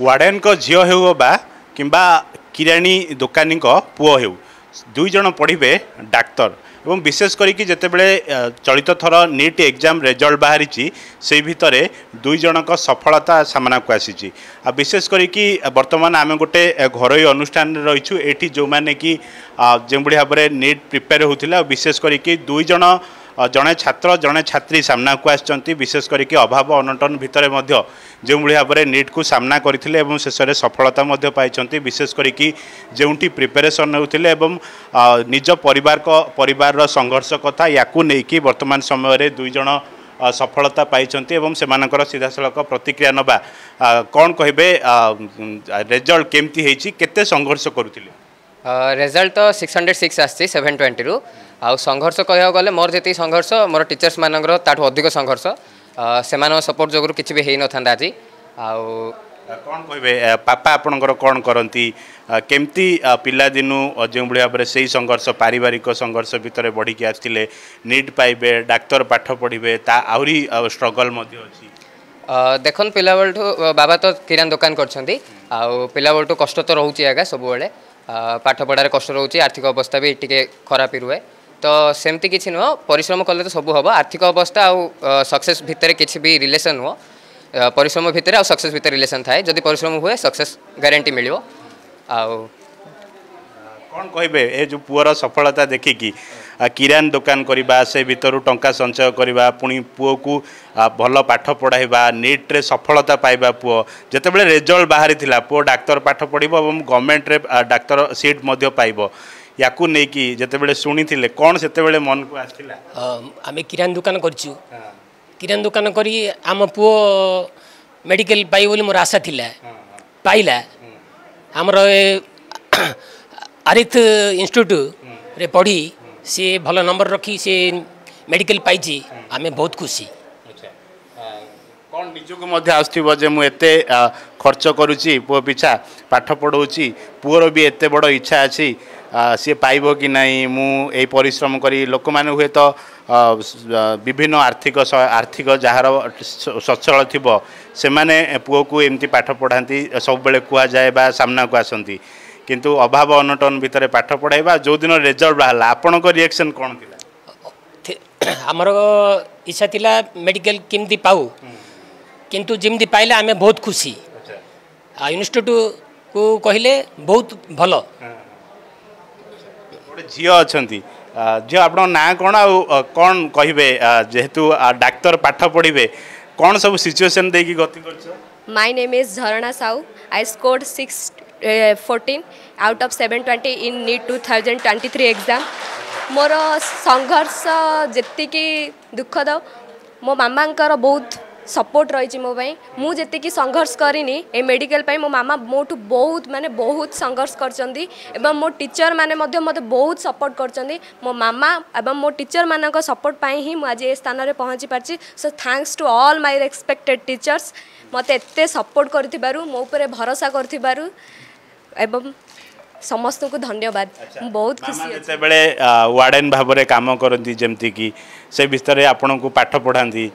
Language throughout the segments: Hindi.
वार्डेन को झियो हो बा किंबा किराणी दुकानी को पुओ हो दुई जण पढ़िबे डाक्टर एवं विशेष करिकि जेतेबेले चलित थर नीट एग्जाम रिजल्ट बाहरी से भितर दुई जनक सफलता सामना को आसी विशेष करिकि वर्तमान आम गोटे घर अनुष्ठान रहीचु एठी जो माने कि जो भाव में नीट प्रिपेयर होता विशेष करिकि दुई जण जड़े छात्र जड़े छात्री सामना को आसचंती विशेष करिकि अभाव अनटन भितर मध्य जो भाव में नीट को सामना करथिले एवं शेष में सफलता मध्य पाइचंती विशेष करिकि जोटी प्रिपेरेसन होउथिले एवं निज परिवार संघर्ष कथा या वर्तमान समय रे दुई जण सफलता पाइचंती एवं सेमानकर सीधासलख प्रतिक्रिया नबा कौन कहबे रिजल्ट केमती हेछि केते संघर्ष करूथिले रिजल्ट तो 606 आछि 720 रु आ संघर्ष कह गले मोर जी संघर्ष मोर टीचर्स मान ताठू अधिक संघर्ष से सपोर्ट जोगुरु किसी भी हो ना आज कौन कहे पापा आपणकर कौन करती केमती पिलादिनु जो भाव में से संघर्ष पारिवारिक संघर्ष भितर बढ़ी आसते नीट पाइबे डाक्तर पाठ पढ़े ता आहरी स्ट्रगल अच्छी देखन पिला बेलू बाबा तो किरान दुकान करू कष्ट तो रोचे आगा सबुबले पाठ पढ़ार कष्ट रोचे आर्थिक अवस्था भी टी खराब रुहे तो सेमती किसी नुह परिश्रम कले तो सबू हम आर्थिक अवस्था आ सक्सेस भितर किसी भी रिलेसन नुह परिश्रम भितर आ सक्सेस भितर रिलेसन थाए जदि परिश्रम हुए सक्सेस गारंटी मिल कौन कहबे ए जो पुअर सफलता देखिकी किरान दुकान करवा से भीतर टंका संचय करवा पुणी पुओ को भल पाठ पढ़ाइबा नीट रे सफलता पाइबा पुओ जेतेबेले रिजल्ट बाहरी थिला पुओ डाक्टर पाठ पढ़िबो एवं गवर्नमेंट रे डाक्टर सीट मध्य पाइबो याकु नै कि जेतेबेले सुनिथिले कोन सेतेबेले मन को आथिला आमे किरान दुकान करचू किरान दुकान करी आम पुओ मेडिकल पाइ बोली मोर आशा थिला पाइला हमर आरिथ इंस्टिट्यूट रे पढ़ी सी भल नंबर रखी सी मेडिकल पाई आमे बहुत खुशी कौन निजक मध्य आसथिबो जे मु एते खर्च करूची पुओ पिछा पाठ पढ़ौची पुओर भी एते बड़ इच्छा अछि सी पाइबो कि नाही मु ए परिश्रम करी लोक माने हुए तो विभिन्न आर्थिक जार सचल थिबो से माने पुओ को एमती पाठ पढ़ांती सब बेले कुआ जाय बा सामना को आसंती किंतु अभाव अनटन भितर पाठ पढ़ाइबा जो दिन रिजल्ट बाहला आपण को रिएक्शन कोन थिला हमर इच्छा थिला मेडिकल किमती पाऊ किंतु जिमती पाइला आमे बहुत खुशी आ इंस्टिट्यूट को कहिले बहुत भलो गोटे झियो अछंती झियो आपण ना कोन आ कोन कहिबे जेहेतु डाक्टर पाठ पढ़िबे कोन सब सिचुएशन देकी गति करछ my name is Jharna Sahu I scored 614 out of 720 in NEET 2023 exam मोर संघर्ष जेतिकी दुखद मो मामा बहुत सपोर्ट रही मोबाई मुझे संघर्ष करिनी ए मेडिकल पाई मो मामा मोठू बहुत माने बहुत संघर्ष करचंदी एवं मो टीचर माने मते बहुत सपोर्ट करचंदी मो मामा एवं मो टीचर मानक सपोर्ट पाई ही आज ए स्थान में पहुँची पार्ची so thanks to all my respected teachers मते एते सपोर्ट करथिबारु मो ऊपर भरोसा करथिबारु एवं समस्त को धन्यवाद बहुत खुशी अच्छे बेले वार्डन भाव में काम करती जमती कि से भितर आपण को पाठ पढ़ाती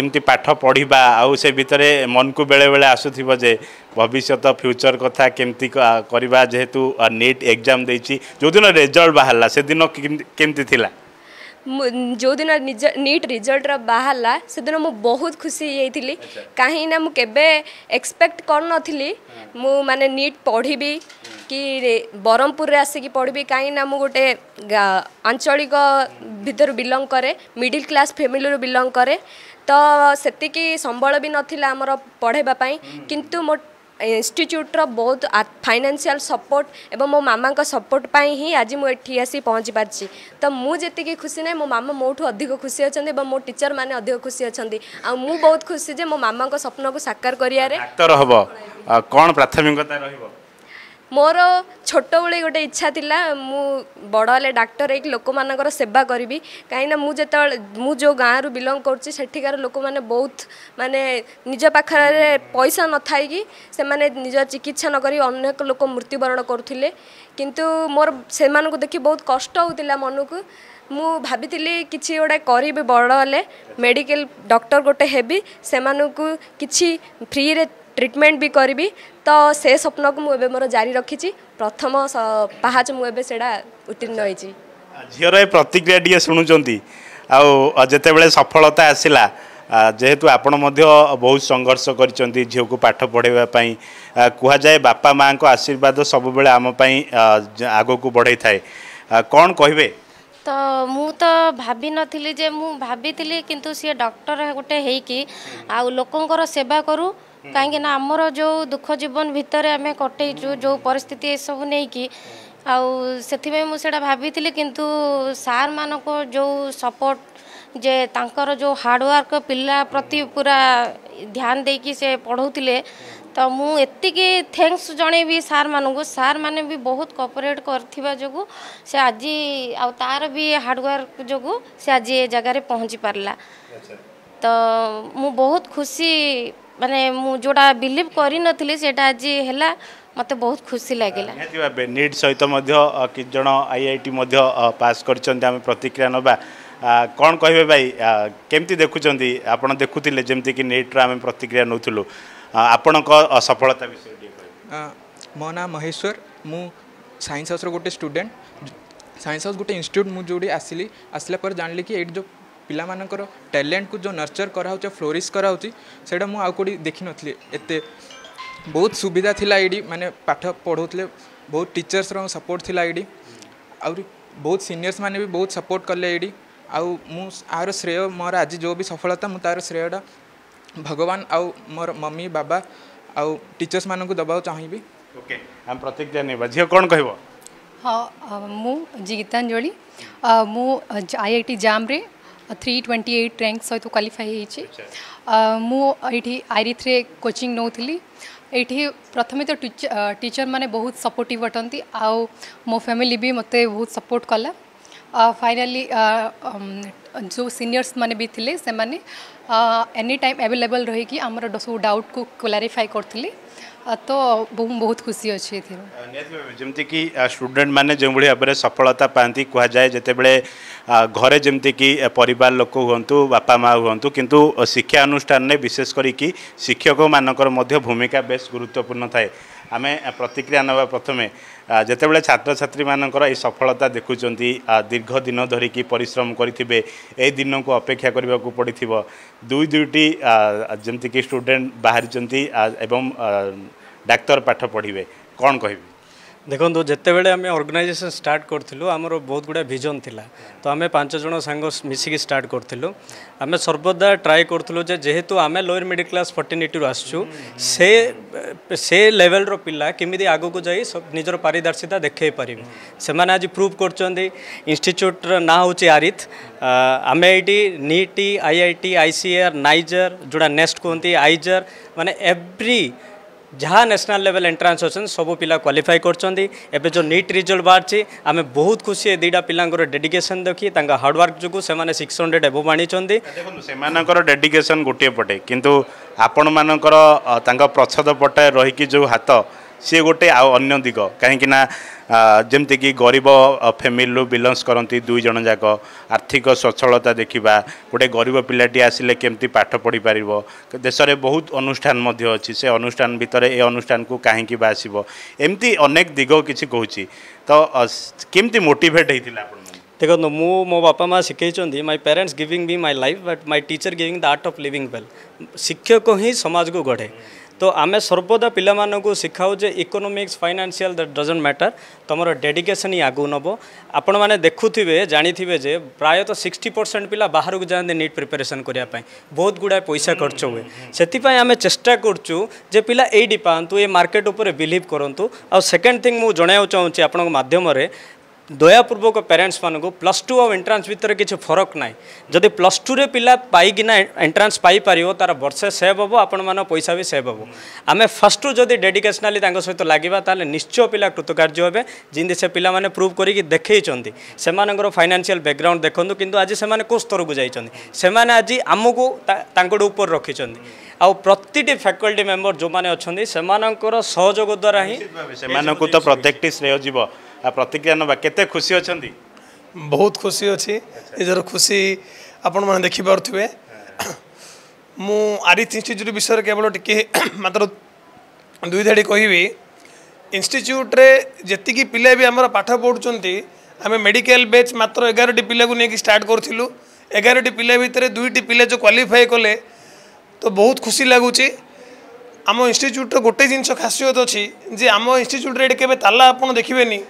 एमती पाठ पढ़ा आउ से भितर मन को बेले बेले आसूब जे भविष्य फ्यूचर कथा केमती करवा जेहेतु नीट एग्जाम देछि जो दिन रिजल्ट बाहर से दिन केमती थिला जो दिन नीट रिजल्ट बाहर से दिन मुझे बहुत खुशी होती कहीं ना मुझे एक्सपेक्ट करन थी मु माने नीट पढ़ी कि बरहमपुर आसिकी पढ़ी कहीं ना मुझे गोटे आंचलिक भितर बिलंग करे मिडिल क्लास फैमिली बिलंग करे तो सेतिकी संबल भी नाला आमर पढ़ाई किंतु मो इंस्टिट्यूट बहुत फाइनेंशियल सपोर्ट एवं मो मामा का सपोर्ट पाई ही आज मुझे आसी पहुँची पार्ची तो मुझे खुशी ना मो मामा मोठू अधिक खुशी अच्छा मो टीचर मैंने अधिक खुशी अच्छा आ मु बहुत खुशी जे मो मामा को सपना को साकार कर मोर छोट बड़े गोटे इच्छा थिला मु बड़ हेले डाक्टर होइक लोक मानकर सेवा करी कहीं मुझे जो गाँव बिलंग करुँची सेठिकार लोक मैंने बहुत माने निज पाखरे पैसा न थाइकी से माने निज चिकित्सा न करी अनेक लोक मृत्युबरण करुले किंतु मोर से मानकु देखि बहुत कष्ट होउतिला मन को मु भाभी किसी गोटे करी बड़ हेले मेडिकल डॉक्टर गोटे हेबी से मानकु किछि फ्री रे ट्रिटमेंट भी करी तो से स्वप्न को मुझे मोर जारी रखी प्रथम पहाच मुझे उत्तीर्ण हो झीर ए प्रतिक्रिया शुणुंट आते सफलता आसला जेहेतु आपण बहुत संघर्ष कर झील को पाठ पढ़ाई कहुए बापा माँ को आशीर्वाद सब बेले आमपाई आग को बढ़े थाए कौन कहे तो मु तो भाभी नथिली जे मु भाभी थी किंतु सी डॉक्टर गोटे हो लोकंर सेवा करूँ कहीं ना आमर जो दुख जीवन भितर आम कटे जो परिस्थिति ये सब नहीं कि आउ मुझे भाभी किंतु सार मान को जो सपोर्ट जे तांकर जो हार्डवर्क पिला प्रति पूरा ध्यान दे कि से पढ़ाते तो मुझे थैंक्स जन सार मानू सार माने भी बहुत कोऑपरेट करथिबा जोगु से आज आउ तार भी हार्डवर्क जोगु से आज ये जगह पहुँची पारला तो मु बहुत खुशी माने मु जोड़ा बिलीव करी नथिली सेटा आज हैला मते बहुत खुशी लगिला। नीट सहित कि जन आईआईटी पास करें प्रतिक्रिया नवा कौन कहे भाई केमती देखुंती आपड़ देखुले जमती कि नीट्र आम प्रतिक्रिया नौलु आपण सफलता विषय मो ना महेश्वर मु साइंस हाउस गोटे स्टूडेंट साइंस हाउस गोटे इंस्टीट्यूट मु जोड़ी आसली आसला पर जानली कि जो पिला मानकर टैलेंट को जो नर्चर करा फ्लोरिश करा सेटा मु आउ कोडी देखि नथले एते बहुत सुविधा थिला एडी माने पाठ पढ़ौथले बहुत टीचर्स रो सपोर्ट थिला एडी और बहुत सीनियर्स माने भी बहुत सपोर्ट करले एडी आउ मु आरो श्रेय मोर आज जो भी सफलता मु तार श्रेयडा भगवान आउ मोर मम्मी बाबा आउ टीचर्स मान को दबाव चाहिए। ओके हम प्रतिक्रिया ने झी कौन कह हाँ मु गीतांजलि मु आईआईटी जाम रे 328 रैंक सहित क्वालिफाई होइछि आईरिथ रे कोचिंग नौथली ये प्रथमे तो टीचर माने बहुत सपोर्टिव अटंती आउ मो फैमिली भी मते बहुत सपोर्ट कला फाइनली जो सीनियर्स माने भी थिले से माने एनी टाइम अवेलेबल रही कि आमर सब डाउट को क्लारिफाई करथिले तो बहुत खुशी अच्छे जमती कि स्टूडेंट माने जो भाव सफलता पाती कह जाए जिते बड़े घरे जमती कि परिवार लोक हूँ बापा माँ हूँ किंतु शिक्षा अनुष्ठान ने विशेष करी शिक्षक मानकर मध्य भूमिका बेस गुरुत्वपूर्ण थाए आम प्रतिक्रिया नवा प्रथमे जितेबाला छात्र छात्री मानकर ये सफलता देखुं दीर्घ दिन धरिकी परिश्रम करें यही दिन को अपेक्षा करने को पड़ दुई दुईटी जमती कि स्टूडेंट बाहरी एवं डाक्तर पाठ पढ़े कौन कह देखो जितेबले आम ऑर्गेनाइजेशन स्टार्ट करूँ आमर बहुत गुड़ा विजन थिला तो आम पांच जन सांग मिसिकी स्टार्ट करूँ आम सर्वदा ट्राए करूँ जेहेतु आम लोअर मिडिल क्लास फर्टिनिटी आसू से लेवल रो पिला केमी आग को जाई निजर पारदर्शिता देखे पारे से आज प्रूव कर इंस्टिट्यूटर ना हूँ आरिथ आम ये नीट आईआईटी आईसीआर नाइजर जोड़ा नेस्ट कहते आईजर माने एवरी जहाँ नेशनल लेवल एंट्रांस अच्छा सब पिला क्वालिफाई करबे जो नीट रिजल्ट बाहर आम बहुत खुशी दुईटा पिलांर डेडिकेशन देखिए हार्डवर्क जो से 600 एबो आनी से डेडिकेशन गोटे पटे किंतु आपण मानकर प्रच्छद पटे रही जो हाथ सी गोटे अन्य दिग कहीं जमती कि गरीब फैमिली बिलंग्स करती दुई जन जाक आर्थिक सचलता देखा गोटे गरीब पिलाटी आसिले केमती पाठ पढ़ी पार देश में बहुत अनुष्ठान अच्छी से अनुष्ठान भितर ए अनुष्ठान को कहीं आसब एमती अनेक दिग किसी कहूँ तो केमती मोटिवेट होता है देखो मु मो बापा माँ शिखई my parents giving me my life but my teacher giving the art of living well शिक्षक ही समाज को गढ़े तो आम सर्वदा पिलामाननकु सिखाऊ जे economics financial that doesn't matter तुमर डेडिकेशन ही आगु नबो आपण माने देखुथिबे जानिथिबे जे प्राय तो 60% पिला बाहर को जांदे नीट प्रिपरेशन करिया पाए बहुत गुड़ा पैसा खर्च हुए सेति पाए आमे चेष्टा करचु जे पिला एडी पांतु ए मार्केट ऊपर बिलीव करंतु आ सेकंड थिंग मु जणाउ चाहूची आपण माध्यम रे दयापूर्वक पेरेन्ट्स मानक प्लस टू और एंट्रांस भितर किसी फरक ना जदि प्लस टू रे पिला पाईकिना एंट्रांस पाई पारिबो तार वर्षे सेव हम आपण मान पैसा भी सेव हम आम फर्स्ट टू जदि डेडिकेशनली सहित लगे ताले निश्चय पिला कृतकार्य हे जिंदे से पिला माने प्रूव करी देखैछन्ती सेमानकर फाइनेंशियल बैकग्राउंड देखंतु किंतु आज से को स्तर को जाइछन्ती सेमाने आज आमको तांकोड ऊपर रखिछन्ती आ प्रति फैकल्टी मेम्बर जो मैंने अच्छे सेमानकर सहयोग द्वारा ही सेमानकु तो प्रत्येक श्रेय जीव प्रतिक्रिया ना केते खुशी अच्छा बहुत खुशी अच्छी निजर खुशी आपण मैंने देखिपे मु आरिथ इन्यूट विषय केवल टी मात्र दुई धाड़ी कहबी। इन्यूट्रे जी पिला भी आम पाठ पढ़ुंट आम मेडिकल बैच मात्र 11टी पिला को लेकिन स्टार्ट करूँ। 11टी पिला भितर 2टी पिला जो क्वालिफाई कले तो बहुत खुशी लगुच। आम इन्यूट्र गोटे जिनस खासियत अच्छी जे आम इन्यूट्रे ये केवे ताला आपड़ देखिए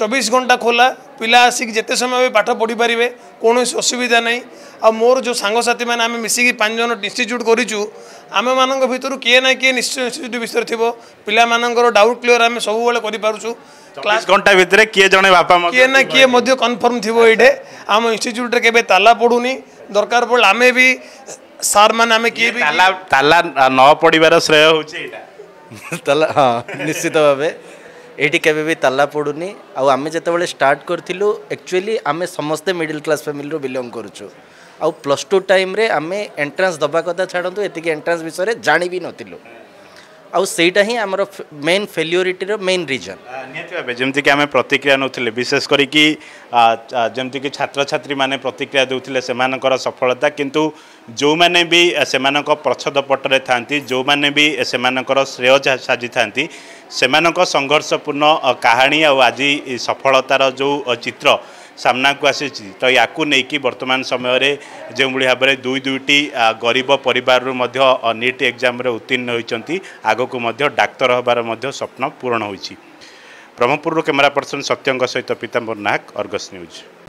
24 घंटा खोला, पिला आसिक जिते समय भी पाठ पढ़ी पारे, कौन असुविधा ना। आ मोर जो सांगसाथी मैंने आम मिसिकी 5 जन इन्यूट करूँ, आम मानक भितर किए ना किए निश्चय इन्यूट विषय थी पिला डाउट क्लीयर आम सब करूँ। क्लास घंटा भितर किए जन बापा किए ना किए कनफर्म थी ये आम इन्यूट्रे के ताला पड़ूनी। दरकार पड़े आम भी सार मान आम किए ताला न पड़बार श्रेय हो ताला। हाँ निश्चित भाव ये केवे भी ताला पड़ूनी। आम जिते स्टार्ट करूँ एक्चुअली आम समस्ते मिडिल क्लास फैमिली बिलंग करुँ। आ प्लस टू टाइम रे आम एंट्रांस दबा कथा छाड़ू, एति एंट्रांस विषय में जाणी भी नुँ। आईटा ही आमर मेन फेल्योरीटर मेन रिजन निहत जमीक आम प्रतिक्रिया नौले विशेष करके जमीक छात्र छात्री मैंने प्रतिक्रिया दूसरे से सफलता, किंतु जो मैंने भी से प्रच्छद पटरे था, जो मैंने भी से श्रेय साजि था, से संघर्षपूर्ण कहानी आज सफलतार जो चित्र सामना को आसी। तो या नहीं वर्तमान समय रे जो भाव में 2-2टी गरीब परिवार नीट एग्जाम उत्तीर्ण होती, आग को डाक्तर हबार स्वप्न पूर्ण होइछि। ब्रह्मपुर कैमरा पर्सन सत्यंग सहित पीताम्बर नाहक, अर्गस न्यूज।